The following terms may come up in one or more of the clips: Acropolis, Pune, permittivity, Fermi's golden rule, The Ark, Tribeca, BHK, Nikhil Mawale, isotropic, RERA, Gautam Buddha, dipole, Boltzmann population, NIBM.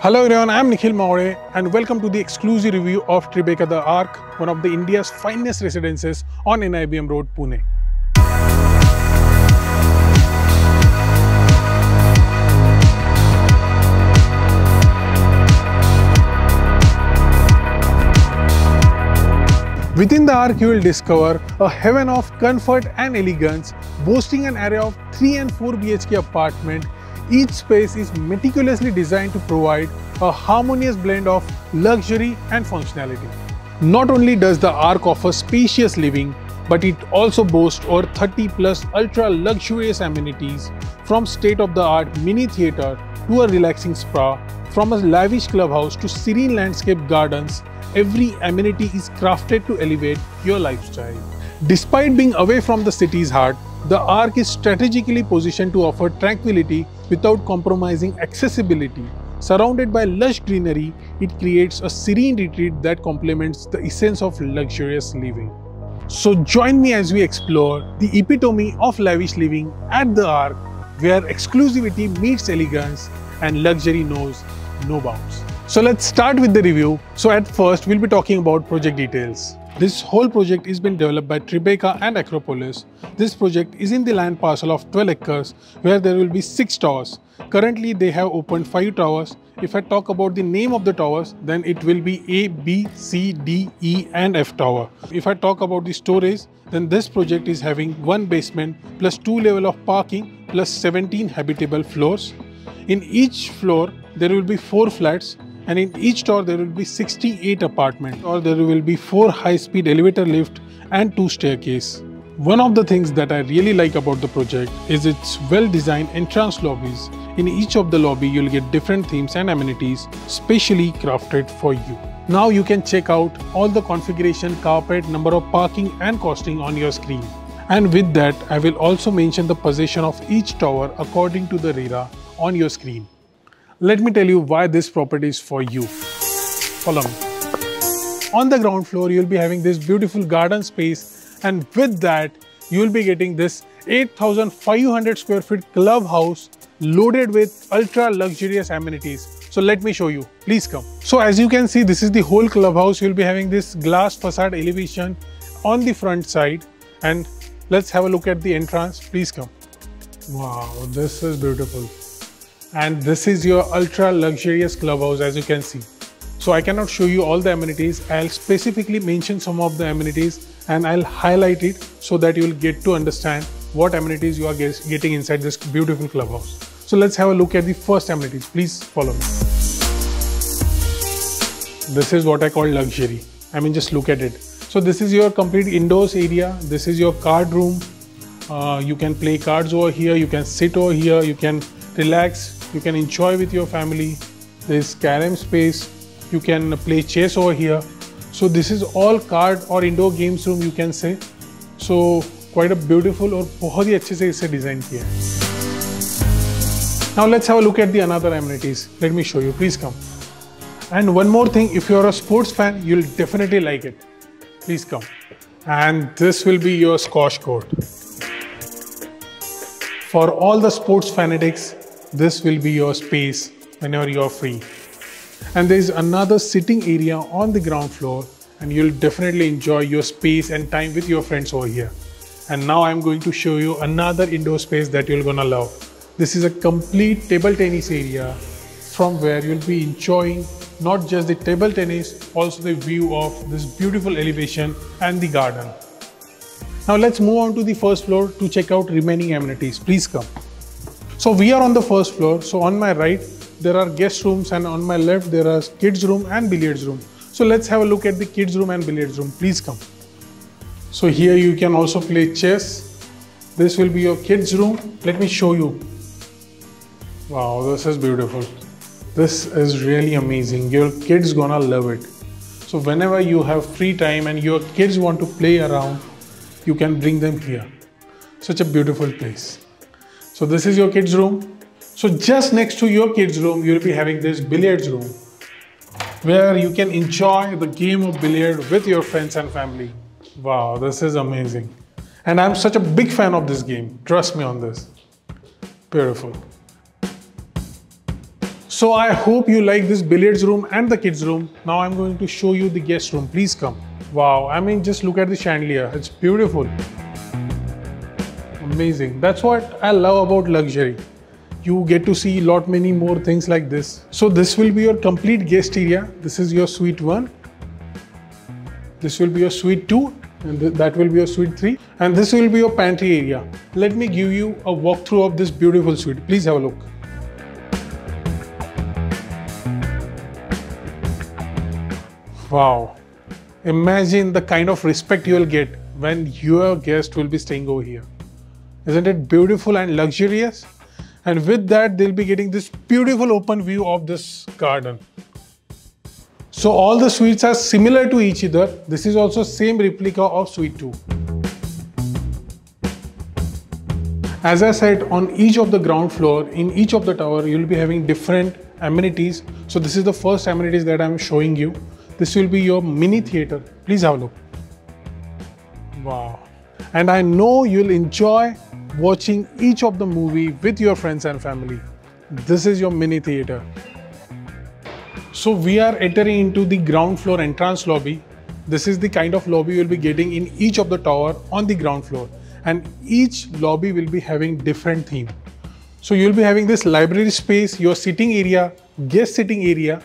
Hello everyone, I am Nikhil Mawale and welcome to the exclusive review of Tribeca The Ark, one of the India's finest residences on NIBM Road, Pune. Within the Ark, you will discover a heaven of comfort and elegance, boasting an array of 3 and 4 BHK apartments. Each space is meticulously designed to provide a harmonious blend of luxury and functionality. Not only does the Ark offer spacious living, but it also boasts over 30+ ultra-luxurious amenities, from state-of-the-art mini theater to a relaxing spa, from a lavish clubhouse to serene landscape gardens. Every amenity is crafted to elevate your lifestyle. Despite being away from the city's heart, the Ark is strategically positioned to offer tranquility without compromising accessibility. Surrounded by lush greenery, it creates a serene retreat that complements the essence of luxurious living. So join me as we explore the epitome of lavish living at the Ark, where exclusivity meets elegance and luxury knows no bounds. So let's start with the review. So at first, we'll be talking about project details. This whole project has been developed by Tribeca and Acropolis. This project is in the land parcel of 12 acres where there will be 6 towers. Currently, they have opened 5 towers. If I talk about the name of the towers, then it will be A, B, C, D, E and F tower. If I talk about the storage, then this project is having 1 basement plus 2 level of parking plus 17 habitable floors. In each floor, there will be 4 flats. And in each tower there will be 68 apartments, or there will be 4 high-speed elevator lift and 2 staircase. One of the things that I really like about the project is its well-designed entrance lobbies. In each of the lobby you'll get different themes and amenities specially crafted for you. Now you can check out all the configuration, carpet, number of parking and costing on your screen. And with that, I will also mention the position of each tower according to the RERA on your screen. Let me tell you why this property is for you. Follow me. On the ground floor, you'll be having this beautiful garden space, and with that, you'll be getting this 8,500 square feet clubhouse loaded with ultra luxurious amenities. So let me show you. Please come. So as you can see, this is the whole clubhouse. You'll be having this glass facade elevation on the front side, and let's have a look at the entrance. Please come. Wow, this is beautiful. And this is your ultra luxurious clubhouse, as you can see. So I cannot show you all the amenities. I'll specifically mention some of the amenities and I'll highlight it so that you'll get to understand what amenities you are getting inside this beautiful clubhouse. So let's have a look at the first amenities. Please follow me. This is what I call luxury. I mean, just look at it. So this is your complete indoors area. This is your card room. You can play cards over here. You can sit over here. You can relax. You can enjoy with your family. There's carom space. You can play chess over here. So this is all card or indoor games room, you can say. So quite a beautiful और बहुत ही अच्छे से इसे design किया है. Now let's have a look at the another amenities. Let me show you. Please come. And one more thing, if you are a sports fan, you'll definitely like it. Please come. And this will be your squash court. For all the sports fanatics, this will be your space whenever you are free. And there is another sitting area on the ground floor, and you'll definitely enjoy your space and time with your friends over here. And now I'm going to show you another indoor space that you're gonna love. This is a complete table tennis area, from where you'll be enjoying not just the table tennis, also the view of this beautiful elevation and the garden. Now let's move on to the first floor to check out remaining amenities. Please come. So we are on the first floor. So on my right, there are guest rooms, and on my left, there are kids room and billiards room. So let's have a look at the kids room and billiards room. Please come. So here you can also play chess. This will be your kids room. Let me show you. Wow, this is beautiful. This is really amazing. Your kids gonna love it. So whenever you have free time and your kids want to play around, you can bring them here. Such a beautiful place. So this is your kids room. So just next to your kids room, you'll be having this billiards room, where you can enjoy the game of billiard with your friends and family. Wow, this is amazing. And I'm such a big fan of this game. Trust me on this. Beautiful. So I hope you like this billiards room and the kids room. Now I'm going to show you the guest room. Please come. Wow, I mean, just look at the chandelier. It's beautiful. Amazing. That's what I love about luxury. You get to see many more things like this. So this will be your complete guest area. This is your suite 1. This will be your suite 2. And that will be your suite 3. And this will be your pantry area. Let me give you a walkthrough of this beautiful suite. Please have a look. Wow. Imagine the kind of respect you will get when your guest will be staying over here. Isn't it beautiful and luxurious? And with that, they'll be getting this beautiful open view of this garden. So all the suites are similar to each other. This is also same replica of suite 2. As I said, on each of the ground floor, in each of the tower, you'll be having different amenities. So this is the first amenities that I'm showing you. This will be your mini theater. Please have a look. Wow. And I know you'll enjoy watching each of the movie with your friends and family. This is your mini theater. So we are entering into the ground floor entrance lobby. This is the kind of lobby you'll be getting in each of the tower on the ground floor. And each lobby will be having different theme. So you'll be having this library space, your sitting area, guest sitting area,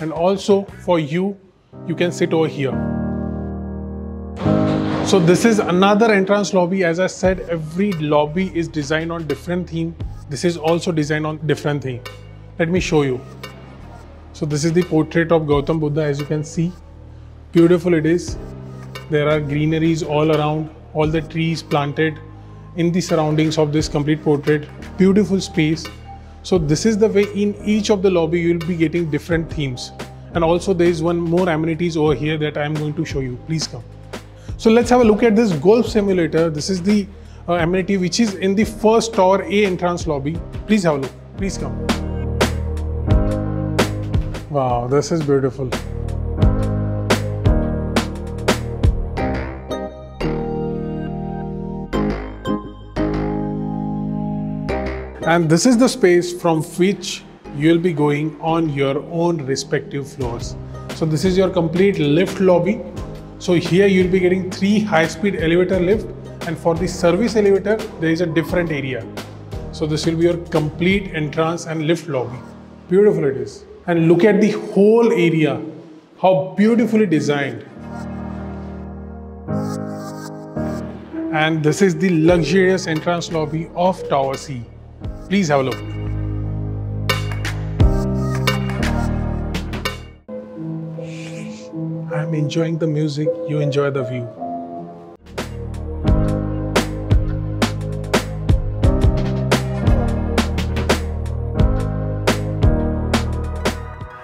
and also for you, you can sit over here. So this is another entrance lobby. As I said, every lobby is designed on different theme. This is also designed on different theme. Let me show you. So this is the portrait of Gautam Buddha, as you can see. Beautiful it is. There are greeneries all around, all the trees planted in the surroundings of this complete portrait. Beautiful space. So this is the way in each of the lobby you will be getting different themes. And also there is one more amenities over here that I am going to show you. Please come. So let's have a look at this golf simulator. This is the amenity which is in the first tower A entrance lobby. Please have a look. Please come. Wow, this is beautiful. And this is the space from which you'll be going on your own respective floors. So this is your complete lift lobby. So here you'll be getting 3 high-speed elevator lift, and for the service elevator, there is a different area. So this will be your complete entrance and lift lobby. Beautiful it is. And look at the whole area, how beautifully designed. And this is the luxurious entrance lobby of Tower C. Please have a look. I'm enjoying the music, you enjoy the view.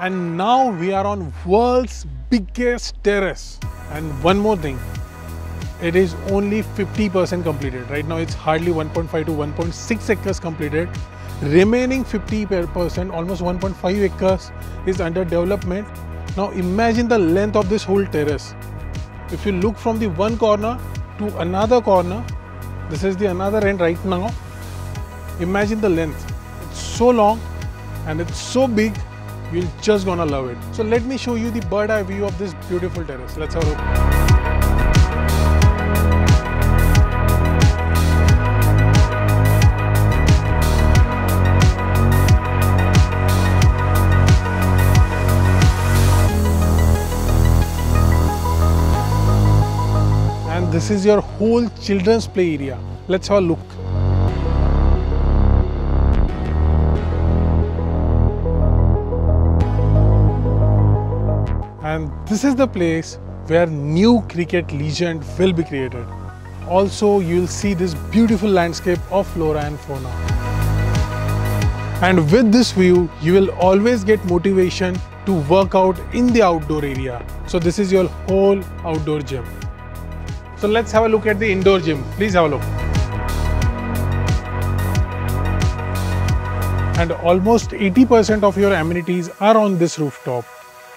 And now we are on world's biggest terrace. And one more thing, it is only 50% completed. Right now it's hardly 1.5 to 1.6 acres completed. Remaining 50%, almost 1.5 acres is under development. Now imagine the length of this whole terrace. If you look from the one corner to another corner, this is the another end right now. Imagine the length. It's so long and it's so big, you're just gonna love it. So let me show you the bird eye view of this beautiful terrace. Let's have a look. This is your whole children's play area. Let's have a look. And this is the place where new cricket legend will be created. Also, you'll see this beautiful landscape of flora and fauna. And with this view, you will always get motivation to work out in the outdoor area. So this is your whole outdoor gym. So let's have a look at the indoor gym. Please have a look. And almost 80% of your amenities are on this rooftop.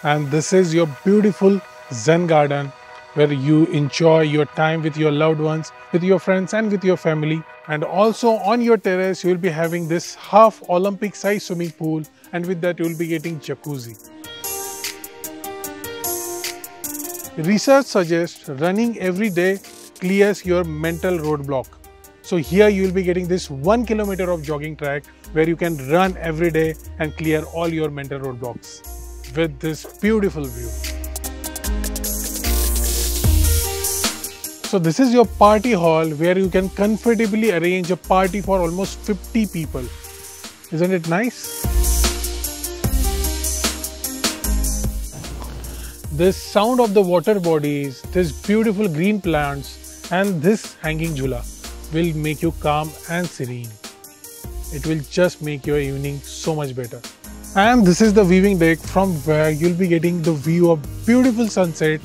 And this is your beautiful Zen garden where you enjoy your time with your loved ones, with your friends and with your family. And also on your terrace, you will be having this half Olympic size swimming pool, and with that you will be getting jacuzzi. Research suggests running every day clears your mental roadblock. So here you will be getting this 1 kilometer of jogging track where you can run every day and clear all your mental roadblocks with this beautiful view. So this is your party hall where you can comfortably arrange a party for almost 50 people. Isn't it nice? This sound of the water bodies, this beautiful green plants and this hanging jhula will make you calm and serene. It will just make your evening so much better. And this is the viewing deck from where you'll be getting the view of beautiful sunset,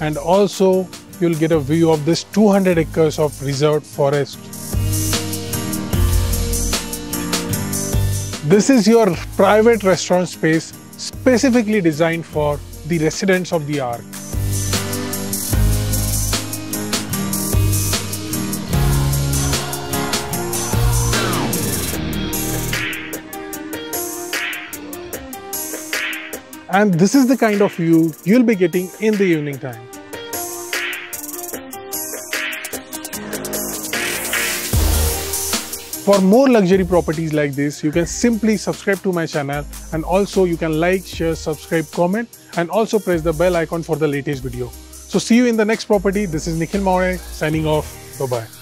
and also you'll get a view of this 200 acres of reserved forest. This is your private restaurant space specifically designed for the residents of the Ark. And this is the kind of view you'll be getting in the evening time. For more luxury properties like this, you can simply subscribe to my channel, and also you can like, share, subscribe, comment, and also press the bell icon for the latest video. So see you in the next property. This is Nikhil Mawale signing off. Bye-bye.